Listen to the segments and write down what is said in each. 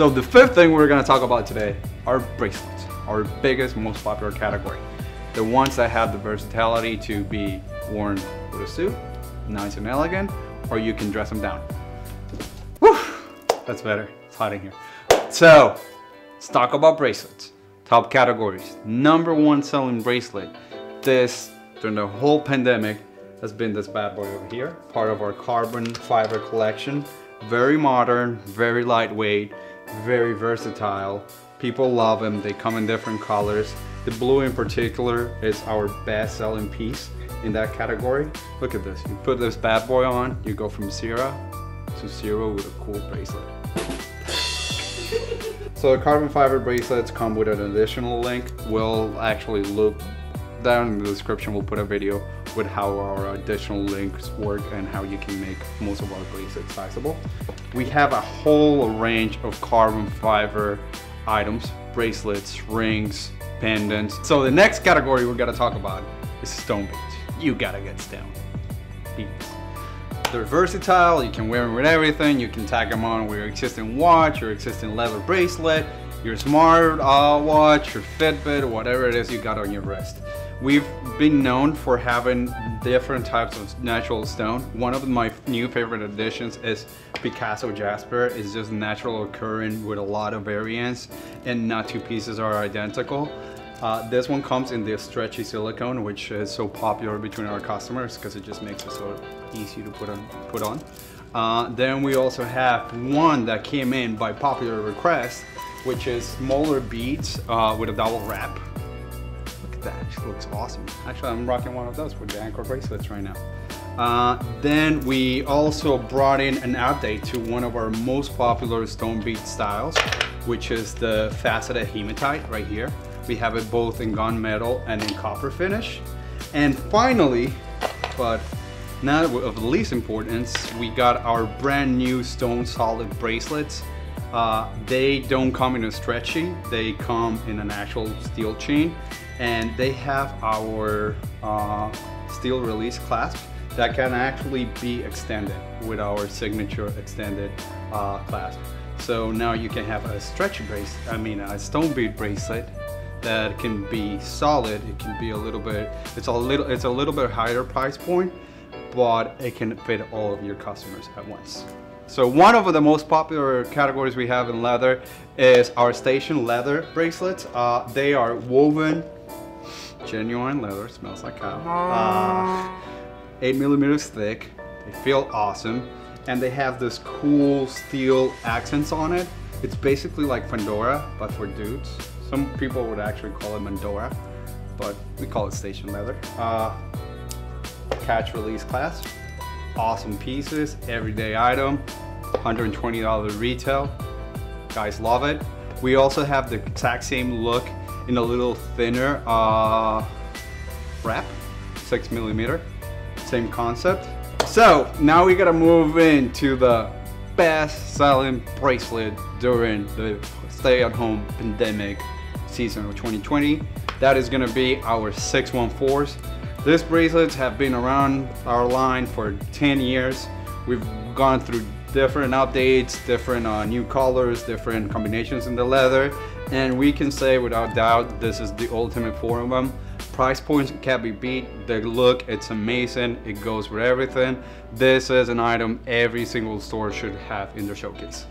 So the fifth thing we're gonna talk about today are bracelets, our biggest, most popular category. The ones that have the versatility to be worn with a suit, nice and elegant, or you can dress them down. Whew, that's better, it's hot in here. So, let's talk about bracelets. Top categories, #1 selling bracelet. This, during the whole pandemic, has been this bad boy over here, part of our carbon fiber collection. Very modern, very lightweight, very versatile. People love them, they come in different colors. The blue in particular is our best selling piece in that category. Look at this, you put this bad boy on, you go from 0 to 0 with a cool bracelet. So the carbon fiber bracelets come with an additional link. We'll actually loop down in the description, we'll put a video with how our additional links work and how you can make most of our bracelets sizable. We have a whole range of carbon fiber items, bracelets, rings, pendants. So the next category we're gonna talk about is stone beads. You gotta get stone beads. They're versatile, you can wear them with everything, you can tag them on with your existing watch, your existing leather bracelet, your smart watch, your Fitbit, whatever it is you got on your wrist. We've been known for having different types of natural stone. One of my new favorite additions is Picasso Jasper. It's just natural occurring with a lot of variants and not two pieces are identical. This one comes in this stretchy silicone, which is so popular between our customers because it just makes it so easy to put on. Then we also have one that came in by popular request, which is smaller beads with a double wrap. Look at that, actually looks awesome. Actually, I'm rocking one of those with the anchor bracelets right now. Then we also brought in an update to one of our most popular stone bead styles, which is the faceted hematite right here. We have it both in gunmetal and in copper finish. And finally, but not of the least importance, we got our brand new stone solid bracelets. They don't come in a stretchy, they come in an actual steel chain, and they have our steel release clasp that can actually be extended with our signature extended clasp. So now you can have a stone bead bracelet that can be solid. It can be a little bit, it's a little bit higher price point, but it can fit all of your customers at once. So one of the most popular categories we have in leather is our station leather bracelets. They are woven, genuine leather, smells like cow. 8 millimeters thick, they feel awesome, and they have this cool steel accents on it. It's basically like Pandora, but for dudes. Some people would actually call it Mandora, but we call it station leather. Catch release clasp. Awesome pieces, everyday item, $120 retail. Guys love it. We also have the exact same look in a little thinner wrap, 6 millimeter, same concept. So now we gotta move into the best selling bracelet during the stay at home pandemic season of 2020. That is gonna be our 614s. These bracelets have been around our line for 10 years. We've gone through different updates, different new colors, different combinations in the leather, and we can say without doubt this is the ultimate form of them. Price points can't be beat. The look, it's amazing. It goes with everything. This is an item every single store should have in their showcase.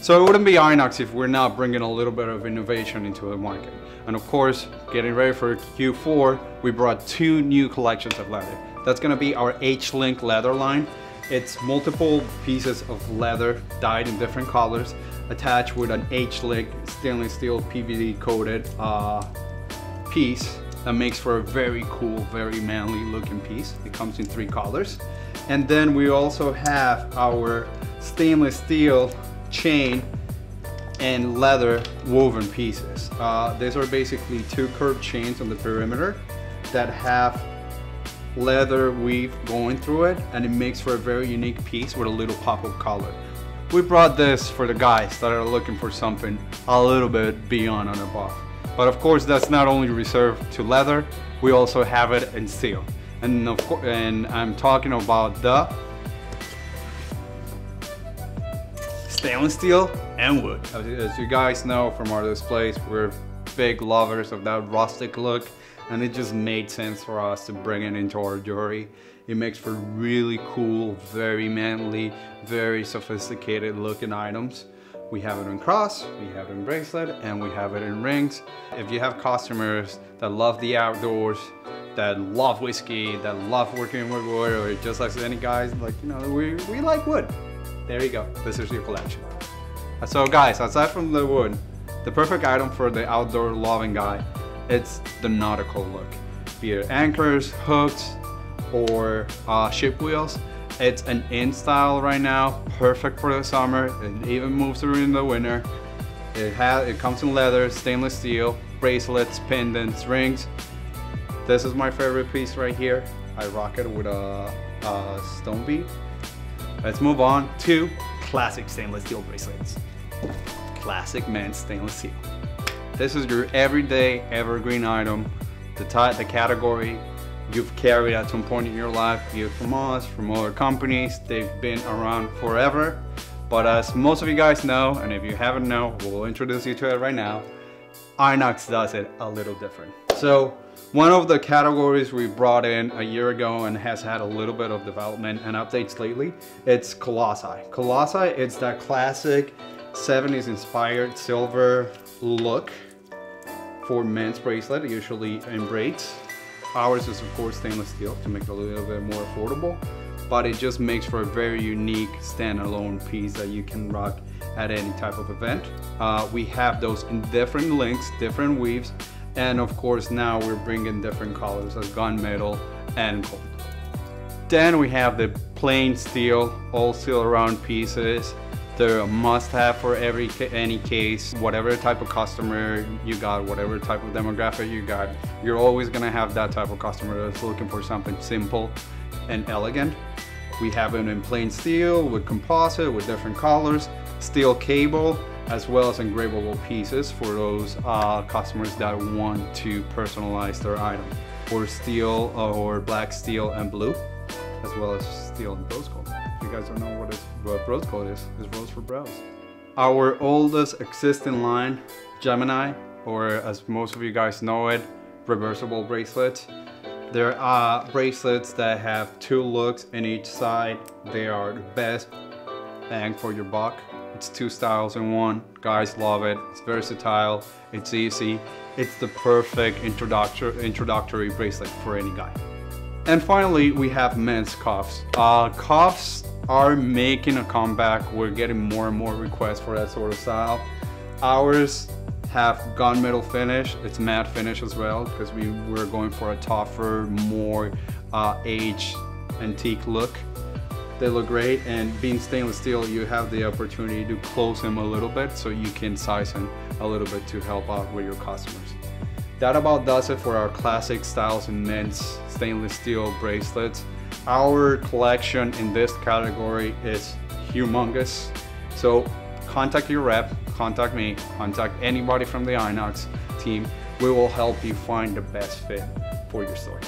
So it wouldn't be INOX if we're not bringing a little bit of innovation into the market. And of course, getting ready for Q4, we brought 2 new collections of leather. That's gonna be our H-Link leather line. It's multiple pieces of leather dyed in different colors, attached with an H-Link stainless steel PVD coated piece that makes for a very cool, very manly looking piece. It comes in 3 colors. And then we also have our stainless steel chain and leather woven pieces. These are basically 2 curved chains on the perimeter that have leather weave going through it, and it makes for a very unique piece with a little pop of color. We brought this for the guys that are looking for something a little bit beyond and above. But of course, that's not only reserved to leather, we also have it in steel. And of course, and I'm talking about the stainless steel Wood. As you guys know from our displays, we're big lovers of that rustic look, and it just made sense for us to bring it into our jewelry. It makes for really cool, very manly, very sophisticated looking items. We have it in cross, we have it in bracelet, and we have it in rings. If you have customers that love the outdoors, that love whiskey, that love working with wood, or just like any guys, like, you know, we like wood. There you go, this is your collection. So guys, aside from the wood, the perfect item for the outdoor loving guy, it's the nautical look. Be it anchors, hooks, or ship wheels. It's an in style right now, perfect for the summer. It even moves through in the winter. It comes in leather, stainless steel, bracelets, pendants, rings. This is my favorite piece right here. I rock it with a stone bead. Let's move on to classic stainless steel bracelets. Classic men's stainless steel. This is your everyday evergreen item. The category you've carried at some point in your life, be it from us, from other companies. They've been around forever. But as most of you guys know, and if you haven't know, we'll introduce you to it right now. INOX does it a little different. So one of the categories we brought in a year ago and has had a little bit of development and updates lately, it's Colossi. Colossi, it's that classic 70s inspired silver look for men's bracelet, usually in braids. Ours is of course stainless steel to make it a little bit more affordable, but it just makes for a very unique standalone piece that you can rock at any type of event. We have those in different lengths, different weaves, and of course now we're bringing different colors as gunmetal and gold. Then we have the plain steel, all steel round pieces. They're a must-have for any case, whatever type of customer you got, whatever type of demographic you got, you're always gonna have that type of customer that's looking for something simple and elegant. We have it in plain steel, with composite, with different colors, steel cable, as well as engravable pieces for those customers that want to personalize their item. Or steel, or black steel and blue, as well as steel and rose gold. You guys don't know what rose gold is. It's rose for brows. Our oldest existing line, Gemini, or as most of you guys know it, reversible bracelets. There are bracelets that have two looks in each side. They are the best bang for your buck. It's two styles in one. Guys love it. It's versatile. It's easy. It's the perfect introductory bracelet for any guy. And finally, we have men's cuffs. Cuffs are making a comeback. We're getting more and more requests for that sort of style. Ours have gunmetal finish. It's matte finish as well, because we're going for a tougher, more aged, antique look. They look great, and being stainless steel, you have the opportunity to close them a little bit so you can size them a little bit to help out with your customers. That about does it for our classic styles and men's stainless steel bracelets. Our collection in this category is humongous. So contact your rep, contact me, contact anybody from the INOX team. We will help you find the best fit for your store.